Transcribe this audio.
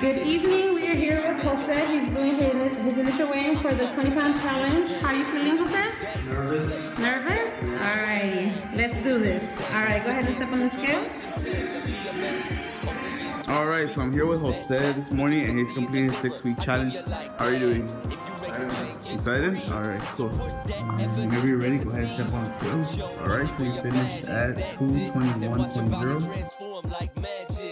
Good evening, we are here with Jose. He's doing his initial weighing for the 20-pound challenge. How are you feeling, Jose? Nervous. Nervous? Alrighty, let's do this. Alright, go ahead and step on the scale. Alright, so I'm here with Jose this morning and he's completing his 6-week challenge. How are you doing? Excited? Alright, cool. Whenever you're ready, go ahead and step on the scale. Alright, so you finished at 221.0.